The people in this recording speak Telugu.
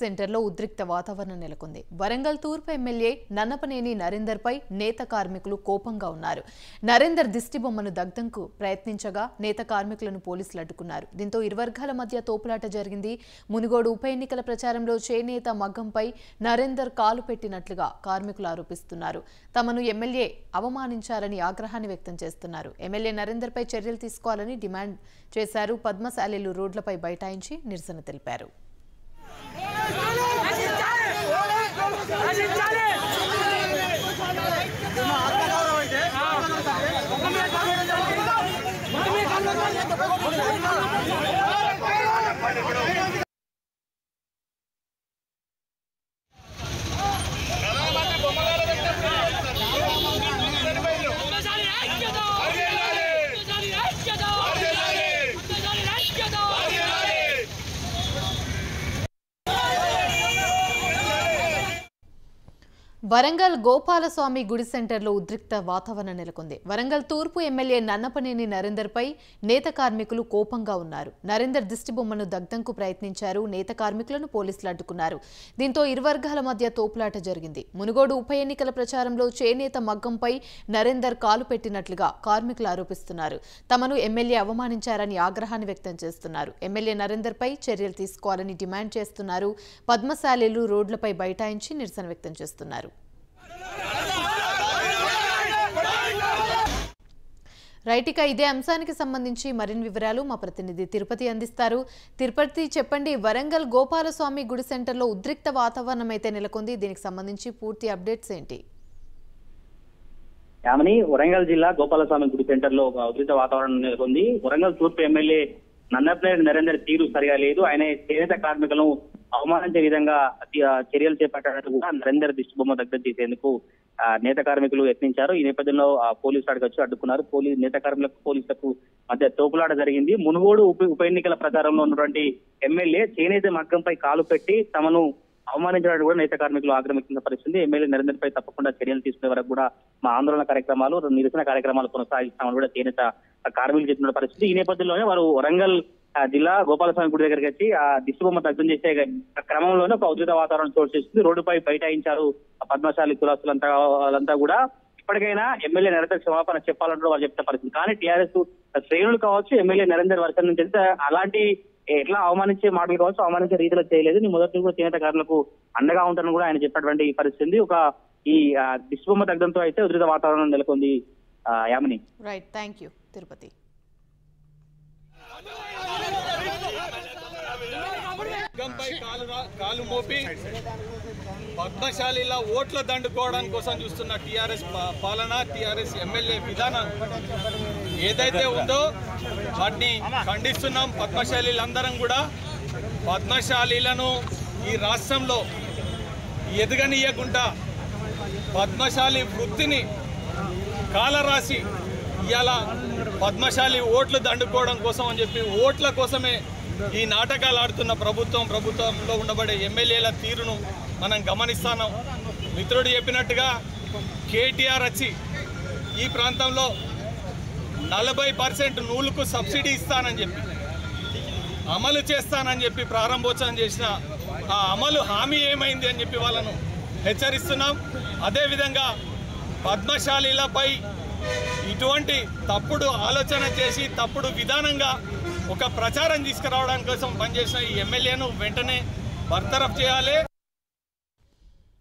సెంటర్లో ఉద్రిక్త వాతావరణం నెలకొంది. వరంగల్ తూర్పు ఎమ్మెల్యే నన్నపనేని నరేందర్ పై నేత కార్మికులు కోపంగా ఉన్నారు. నరేందర్ దిష్టిబొమ్మను దగ్ధంకు ప్రయత్నించగా నేత కార్మికులను పోలీసులు అడ్డుకున్నారు. దీంతో ఇరు వర్గాల మధ్య తోపులాట జరిగింది. మునుగోడు ఉప ఎన్నికల ప్రచారంలో చేనేత మగ్గంపై నరేందర్ కాలు పెట్టినట్లుగా కార్మికులు ఆరోపిస్తున్నారు. తమను ఎమ్మెల్యే అవమానించారని ఆగ్రహాన్ని వ్యక్తం చేస్తున్నారు. ఎమ్మెల్యే నరేందర్ పై చర్యలు తీసుకోవాలని డిమాండ్ చేశారు. పద్మశాలీలు రోడ్లపై బైఠాయించి నిరసన తెలిపారు. వరంగల్ గోపాలస్వామి గుడి సెంటర్లో ఉద్రిక్త వాతావరణం నెలకొంది. వరంగల్ తూర్పు ఎమ్మెల్యే నన్నపనేని నరేందర్ పై నేత కార్మికులు కోపంగా ఉన్నారు. నరేందర్ దిష్టిబొమ్మను దగ్ధంకు ప్రయత్నించారు. నేత కార్మికులను పోలీసులు అడ్డుకున్నారు. దీంతో ఇరు వర్గాల మధ్య తోపులాట జరిగింది. మునుగోడు ఉప ఎన్నికల ప్రచారంలో చేనేత మగ్గంపై నరేందర్ కాలు పెట్టినట్లుగా కార్మికులు ఆరోపిస్తున్నారు. తమను ఎమ్మెల్యే అవమానించారని ఆగ్రహాన్ని వ్యక్తం చేస్తున్నారు. ఎమ్మెల్యే నరేందర్ పై చర్యలు తీసుకోవాలని డిమాండ్ చేస్తున్నారు. పద్మశాలీలు రోడ్లపై బైఠాయించి నిరసన వ్యక్తం చేస్తున్నారు. రైట్, ఇదే అంశానికి సంబంధించి మరిన్ని వివరాలు మా ప్రతినిధి తిరుపతి అందిస్తారు. తిరుపతి, చెప్పండి, వరంగల్ గోపాలస్వామి గుడి సెంటర్లో ఉద్రిక్త వాతావరణం అయితే నెలకొంది. దీనికి సంబంధించి పూర్తి అప్డేట్స్ ఏంటి? వరంగల్ జిల్లా గోపాలస్వామి గుడి సెంటర్లో ఒక ఉద్రిక్త వాతావరణం నెలకొంది. వరంగల్ తూర్పు ఎమ్మెల్యే నన్నపనేని నరేందర్ తీరు సరిగా లేదు. ఆయన చేనేత కార్మికులను అవమానించే విధంగా చర్యలు చేపట్టినట్టు కూడా నరేందర్ దిష్టిబొమ్మ దగ్గర చేసేందుకు నేత కార్మికులు యత్నించారు. ఈ నేపథ్యంలో పోలీసులు అడగొచ్చి అడ్డుకున్నారు. నేత కార్మికులకు పోలీసులకు మధ్య తోపులాట జరిగింది. మునుగోడు ఉప ఎన్నికల ప్రచారంలో ఉన్నటువంటి ఎమ్మెల్యే చేనేత మగ్గంపై కాలు పెట్టి తమను అవమానించడానికి కూడా నేత కార్మికులు ఆక్రమించిన పరిస్థితి. ఎమ్మెల్యే నరేందర్ పై తప్పకుండా చర్యలు తీసుకునే వరకు కూడా మా ఆందోళన కార్యక్రమాలు, నిరసన కార్యక్రమాలు కొనసాగిస్తామని కూడా చేనేత కార్మికులు చెప్తున్న పరిస్థితి. ఈ నేపథ్యంలోనే వారు వరంగల్ జిల్లా గోపాలస్వామి గుడి దగ్గరికి వచ్చి ఆ దిష్టిబొమ్మ దగ్ధం చేసే క్రమంలోనే ఒక ఉద్రిక్త వాతావరణం చోటు చేసుకుంది. రోడ్డుపై బైఠాయించారు పద్మశాలి కులాస్తులంతా కూడా. ఇప్పటికైనా ఎమ్మెల్యే నరేందర్ క్షమాపణ చెప్పాలంటూ వాళ్ళు చెప్తున్న పరిస్థితి. కానీ టీఆర్ఎస్ శ్రేణులు కావచ్చు, ఎమ్మెల్యే నరేందర్ వర్గం నుంచి అలాంటి ఎట్లా అవమానించే మాటలు కావచ్చు, అవమానించే రీతిలో చేయలేదు. నేను మొదటి నుంచి కూడా చేనేత కార్మికులకు అండగా ఉంటానని కూడా ఆయన చెప్పినటువంటి పరిస్థితి. ఈ దిష్టిబొమ్మ దగ్ధంతో అయితే ఉద్రిక్త వాతావరణం నెలకొంది. Yamini, right, thank you Tirupati. గంపై కాలు మోపి పద్మశాలిలా ఓట్ల దండుకోవడానికి కోసం చూస్తున్న టీఆర్ఎస్ పాలన, టీఆర్ఎస్ ఎమ్మెల్యే విధానం ఏదైతే ఉందో వాటిని ఖండిస్తున్నాం. పద్మశాలీలందరం కూడా పద్మశాలీలను ఈ రాష్ట్రంలో ఎదగనీయకుండా పద్మశాలి వృత్తిని కాలరాసి ఇలా పద్మశాలి ఓట్లు దండుకోవడం కోసం అని చెప్పి ఓట్ల కోసమే ఈ నాటకాలు ఆడుతున్న ప్రభుత్వంలో ఉండబడే ఎమ్మెల్యేల తీరును మనం గమనిస్తాం. మిత్రుడు చెప్పినట్టుగా కేటీఆర్ వచ్చి ఈ ప్రాంతంలో 40% నూలుకు సబ్సిడీ ఇస్తానని చెప్పి అమలు చేస్తానని చెప్పి ప్రారంభోత్సవం చేసిన ఆ అమలు హామీ ఏమైంది అని చెప్పి వాళ్ళను హెచ్చరిస్తున్నాం. అదేవిధంగా పద్మశాలీలపై ఇటువంటి తప్పుడు ఆలోచన చేసి తప్పుడు విధానంగా ఒక ప్రచారం తీసుకురావడానికి కోసం పనిచేసిన ఈ ఎమ్మెల్యేను వెంటనే బర్తరఫ్ చేయాలి.